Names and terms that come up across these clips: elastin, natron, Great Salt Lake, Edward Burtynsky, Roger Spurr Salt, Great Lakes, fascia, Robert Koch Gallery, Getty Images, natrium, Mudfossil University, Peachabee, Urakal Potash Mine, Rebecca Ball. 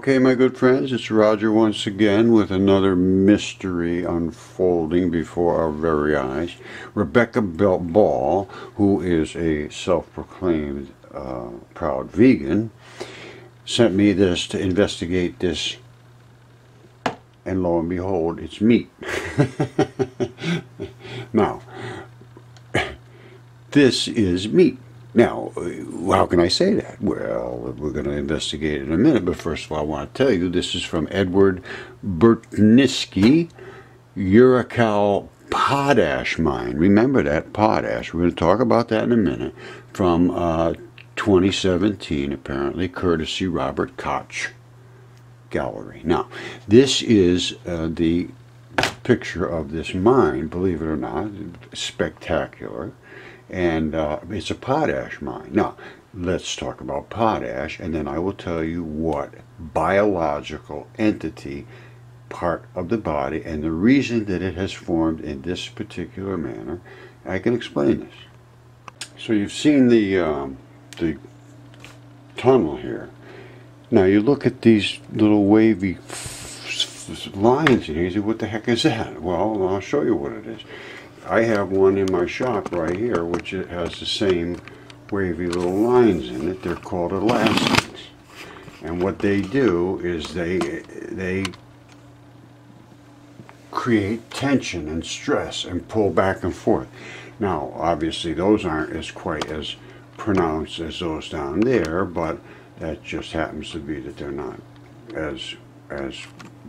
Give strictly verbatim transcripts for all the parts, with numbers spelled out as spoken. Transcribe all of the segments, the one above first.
Okay, my good friends, it's Roger once again with another mystery unfolding before our very eyes. Rebecca Ball, who is a self-proclaimed uh, proud vegan, sent me this to investigate this, and lo and behold, it's meat. Now, this is meat. Now, how can I say that? Well, we're going to investigate it in a minute, but first of all, I want to tell you this is from Edward Burtynsky, Urakal Potash Mine. Remember that, potash. We're going to talk about that in a minute. From uh, twenty seventeen, apparently, courtesy Robert Koch Gallery. Now, this is uh, the picture of this mine, believe it or not. Spectacular. And uh, it's a potash mine. Now, let's talk about potash, and then I will tell you what biological entity, part of the body, and the reason that it has formed in this particular manner. I can explain this. So you've seen the, um, the tunnel here. Now you look at these little wavy lines in here, you say, what the heck is that? Well, I'll show you what it is. I have one in my shop right here, which it has the same wavy little lines in it. They're called elastins, and what they do is they they create tension and stress and pull back and forth. Now, obviously, those aren't as quite as pronounced as those down there, but that just happens to be that they're not as as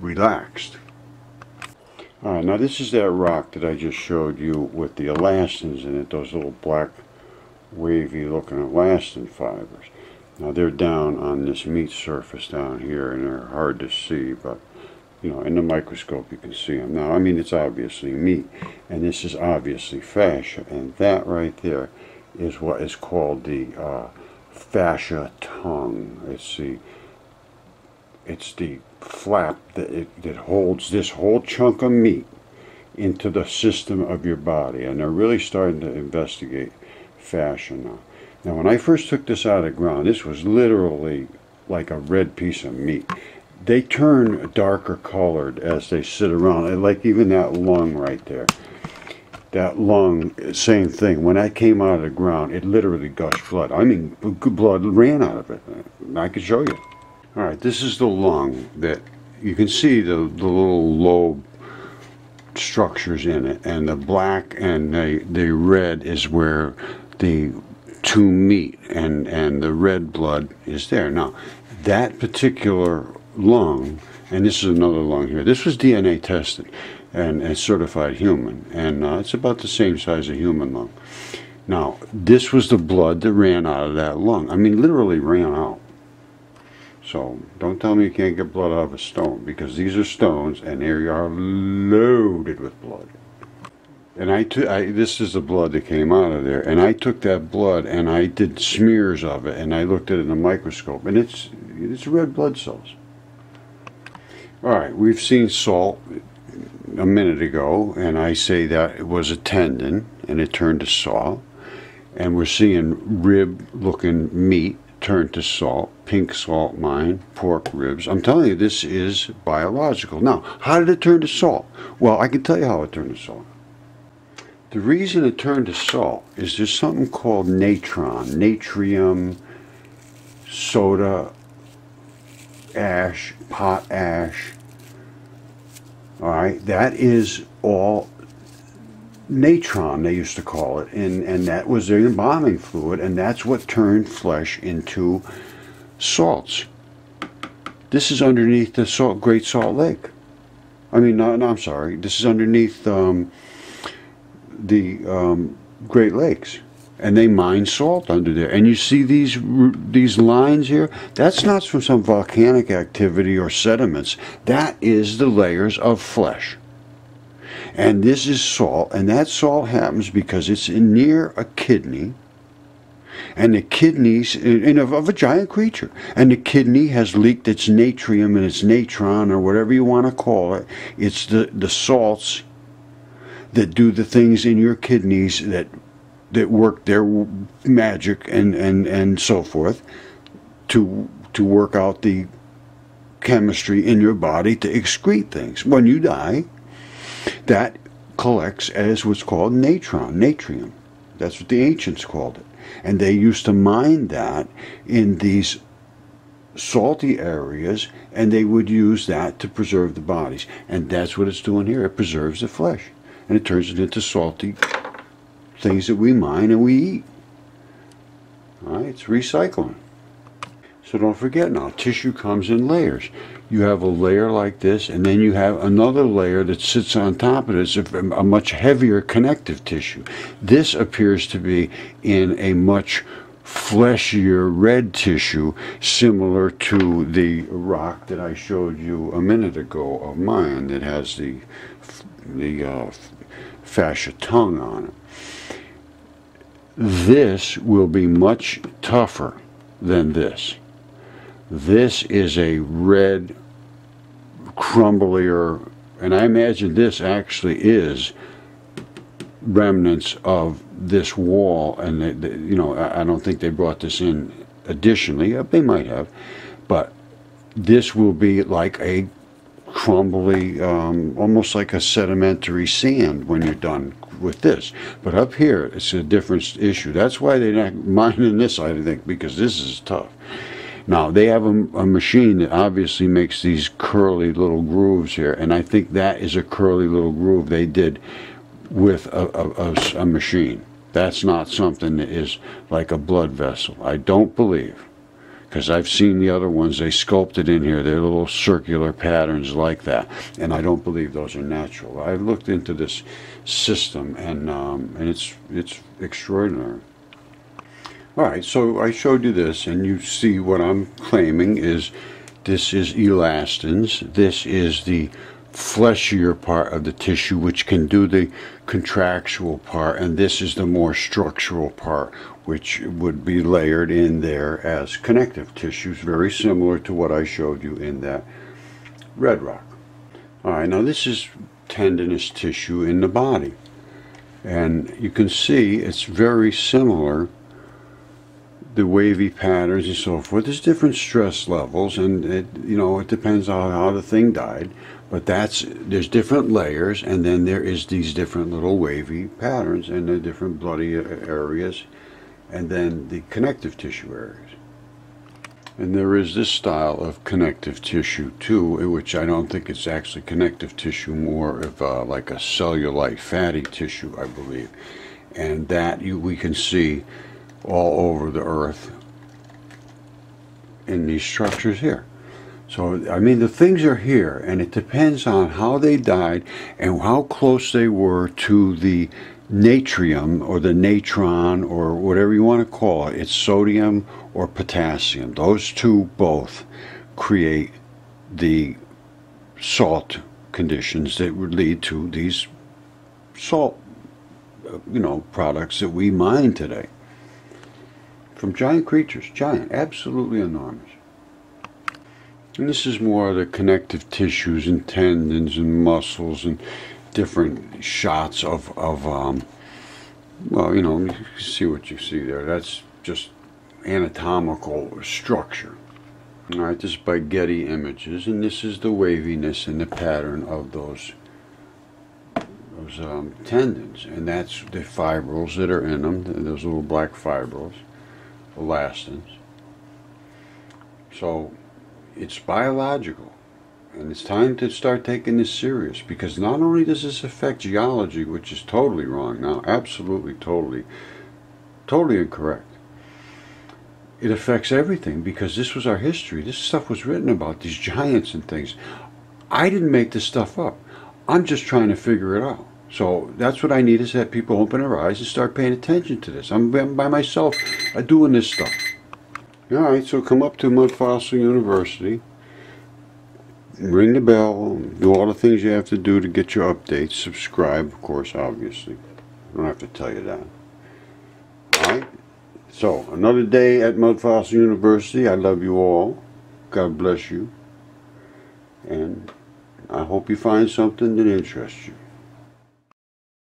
relaxed. All right, now this is that rock that I just showed you with the elastins in it, those little black, wavy-looking elastin fibers. Now they're down on this meat surface down here, and they're hard to see, but, you know, in the microscope you can see them. Now, I mean, it's obviously meat, and this is obviously fascia, and that right there is what is called the uh, fascia tongue. It's the, it's the flap that, it, that holds this whole chunk of meat into the system of your body, and they're really starting to investigate fascia now. Now, when I first took this out of the ground, this was literally like a red piece of meat. They turn darker colored as they sit around, and like even that lung right there, that lung, same thing. When I came out of the ground, it literally gushed blood. I mean, blood ran out of it. I could show you. All right, this is the lung that you can see the, the little lobe structures in it, and the black and the, the red is where the two meet, and, and the red blood is there. Now, that particular lung, and this is another lung here, this was D N A tested and, and certified human, and uh, it's about the same size as a human lung. Now, this was the blood that ran out of that lung. I mean, literally ran out. So, don't tell me you can't get blood out of a stone, because these are stones, and they are loaded with blood. And I, I, this is the blood that came out of there, and I took that blood, and I did smears of it, and I looked at it in the microscope, and it's, it's red blood cells. Alright, we've seen salt a minute ago, and I say that it was a tendon, and it turned to salt, and we're seeing rib-looking meat turned to salt, pink salt mine, pork ribs. I'm telling you, this is biological. Now, how did it turn to salt? Well, I can tell you how it turned to salt. The reason it turned to salt is there's something called natron, natrium, soda, ash, potash. All right, that is all natron, they used to call it, and and that was their embalming fluid, and that's what turned flesh into salts. This is underneath the salt, Great Salt Lake. I mean, no, no I'm sorry. This is underneath um, the um, Great Lakes, and they mine salt under there. And you see these these lines here? That's not from some volcanic activity or sediments. That is the layers of flesh. And this is salt, and that salt happens because it's in near a kidney, and the kidneys in of, of a giant creature, and the kidney has leaked its natrium and its natron, or whatever you want to call it. It's the the salts that do the things in your kidneys that that work their magic and and and so forth to to work out the chemistry in your body to excrete things. When you die, that collects as what's called natron, natrium. That's what the ancients called it. And they used to mine that in these salty areas, and they would use that to preserve the bodies. And that's what it's doing here. It preserves the flesh, and it turns it into salty things that we mine and we eat. All right, it's recycling. So don't forget now, tissue comes in layers. You have a layer like this, and then you have another layer that sits on top of this, a much heavier connective tissue. This appears to be in a much fleshier red tissue, similar to the rock that I showed you a minute ago of mine that has the, the uh, fascia tongue on it. This will be much tougher than this. This is a red, crumblier, and I imagine this actually is remnants of this wall, and they, they, you know, I, I don't think they brought this in additionally. They might have, but this will be like a crumbly, um, almost like a sedimentary sand when you're done with this. But up here, it's a different issue. That's why they're not mining this, I think, because this is tough. Now, they have a, a machine that obviously makes these curly little grooves here, and I think that is a curly little groove they did with a, a, a, a machine. That's not something that is like a blood vessel, I don't believe, because I've seen the other ones they sculpted in here. They're little circular patterns like that, and I don't believe those are natural. I've looked into this system, and, um, and it's, it's extraordinary. Alright, so I showed you this, and you see what I'm claiming is this is elastins. This is the fleshier part of the tissue, which can do the contractual part, and this is the more structural part, which would be layered in there as connective tissues, very similar to what I showed you in that red rock. Alright, now this is tendinous tissue in the body, and you can see it's very similar, the wavy patterns and so forth. There's different stress levels, and it, you know, it depends on how the thing died, but that's, there's different layers, and then there is these different little wavy patterns and the different bloody areas, and then the connective tissue areas. And there is this style of connective tissue too, which I don't think it's actually connective tissue, more of uh, like a cellulite fatty tissue, I believe, and that you, we can see all over the earth in these structures here. So I mean, the things are here, and it depends on how they died and how close they were to the natrium or the natron or whatever you want to call it. It's sodium or potassium. Those two both create the salt conditions that would lead to these salt, you know, products that we mine today. From giant creatures, giant, absolutely enormous. And this is more of the connective tissues and tendons and muscles and different shots of, of um, well, you know, you see what you see there. That's just anatomical structure. All right, this is by Getty Images, and this is the waviness and the pattern of those those um, tendons, and that's the fibrils that are in them, those little black fibrils. Elastins. So it's biological, and it's time to start taking this serious, because not only does this affect geology, which is totally wrong now, absolutely totally totally incorrect, it affects everything, because this was our history. This stuff was written about, these giants and things. I didn't make this stuff up. I'm just trying to figure it out. So that's what I need, is that people open their eyes and start paying attention to this. I'm by myself doing this stuff. Alright, so come up to Mudfossil University, ring the bell, do all the things you have to do to get your updates, subscribe, of course, obviously. I don't have to tell you that. Alright, so another day at Mudfossil University. I love you all. God bless you. And I hope you find something that interests you.